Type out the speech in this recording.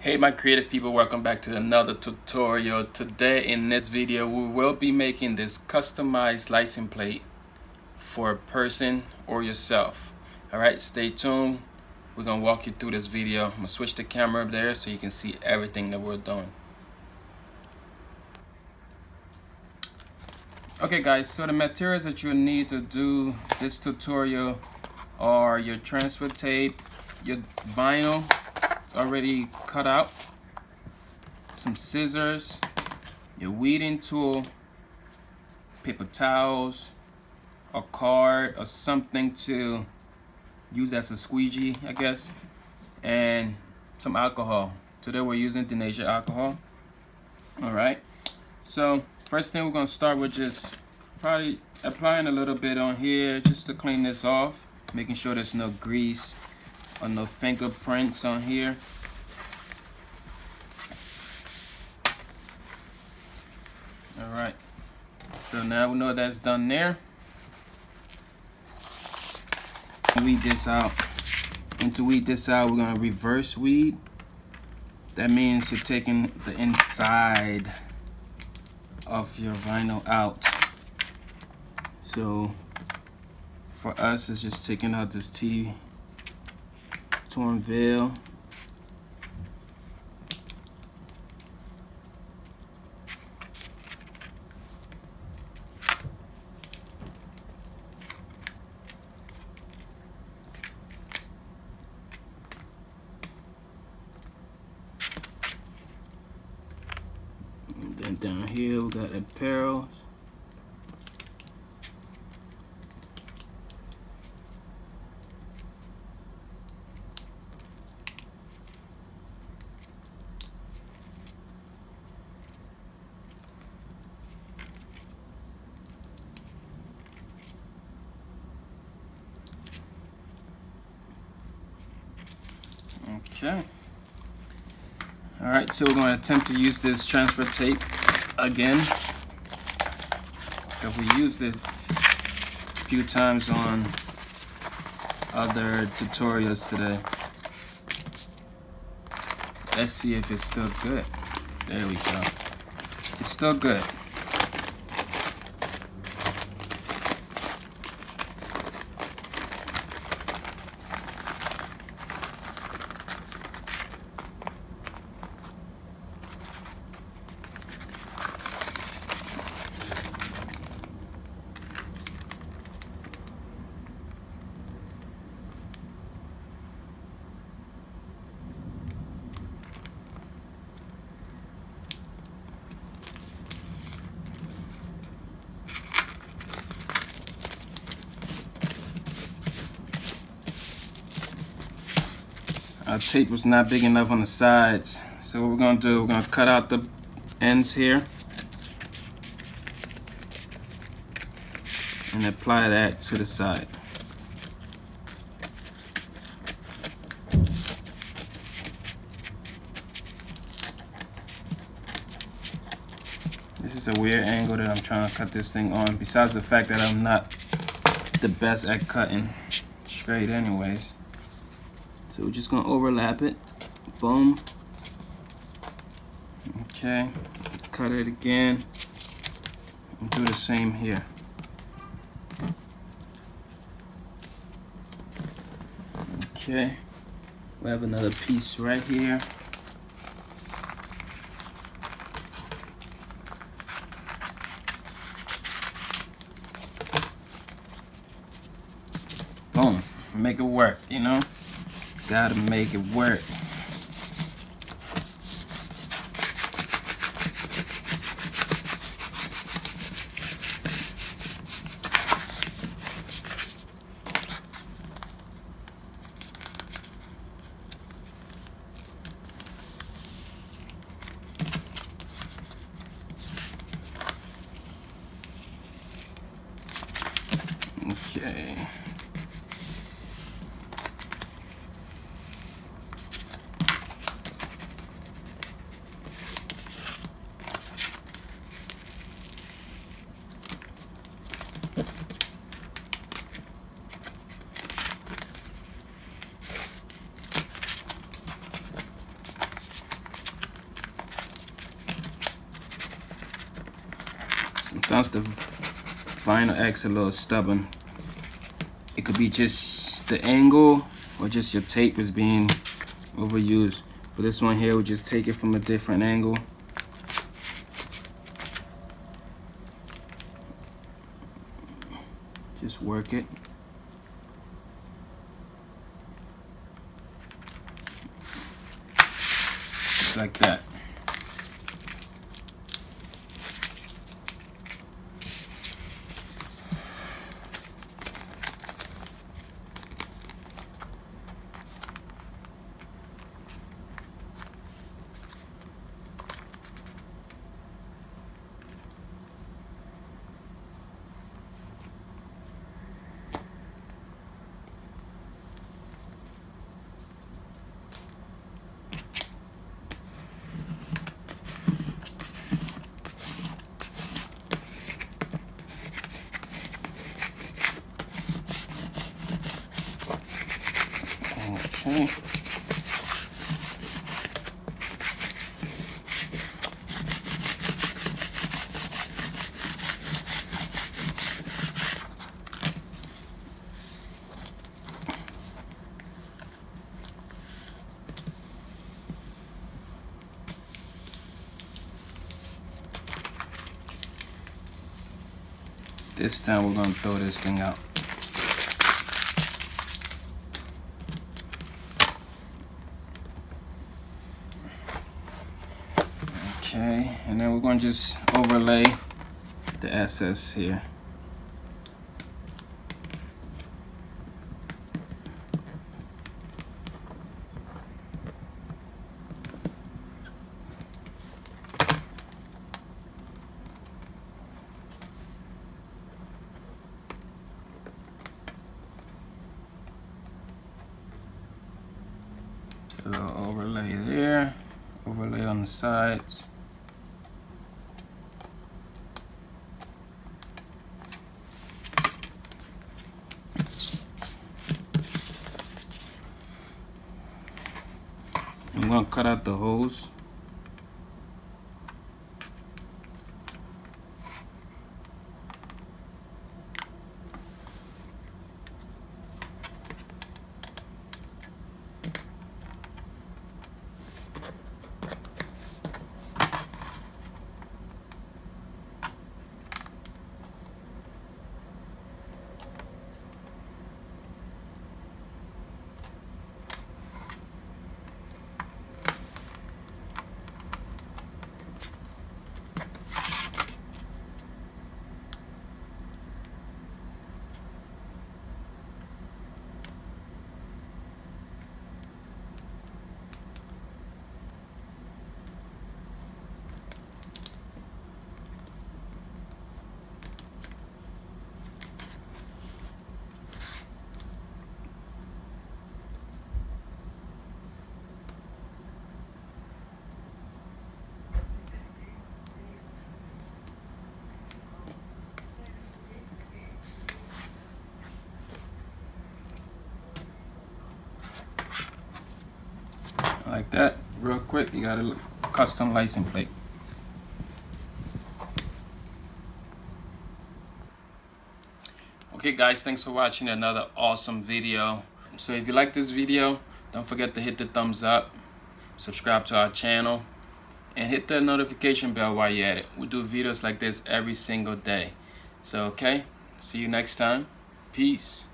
Hey my creative people, welcome back to another tutorial. Today in this video we will be making this customized license plate for a person or yourself. Alright, stay tuned. We're gonna walk you through this video. I'm gonna switch the camera up there so you can see everything that we're doing. Okay guys, so the materials that you need to do this tutorial are your transfer tape, your vinyl already cut out, some scissors, your weeding tool, paper towels, a card or something to use as a squeegee, I guess, and some alcohol. Today we're using Dinesia alcohol. Alright, so first thing we're going to start with just probably applying a little bit on here just to clean this off, making sure there's no grease or no fingerprints on here. All right, so now we know that's done there. Weed this out, and to weed this out we're gonna reverse weed. That means you're taking the inside of your vinyl out. So for us it's just taking out this torn veil. And then down here we got apparel. Okay. All right, so we're going to attempt to use this transfer tape again, because we used it a few times on other tutorials today. Let's see if it's still good. There we go. It's still good. Our tape was not big enough on the sides, so what we're gonna do, we're gonna cut out the ends here and apply that to the side. This is a weird angle that I'm trying to cut this thing on, besides the fact that I'm not the best at cutting straight anyways. So we're just gonna overlap it. Boom. Okay, cut it again and do the same here. Okay, we have another piece right here. Boom, make it work, you know? Gotta make it work. Okay. Sometimes the vinyl acts a little stubborn. It could be just the angle or just your tape is being overused. But this one here, we'll just take it from a different angle. Just work it. Just like that. This time we're going to throw this thing out. Okay, and then we're going to just overlay the excess here. A little overlay there, overlay on the sides. I'm going to cut out the holes. Like that, real quick, you got a custom license plate. Okay guys, thanks for watching another awesome video. So if you like this video, don't forget to hit the thumbs up, subscribe to our channel, and hit the notification bell while you're at it. We do videos like this every single day. So okay, see you next time. Peace.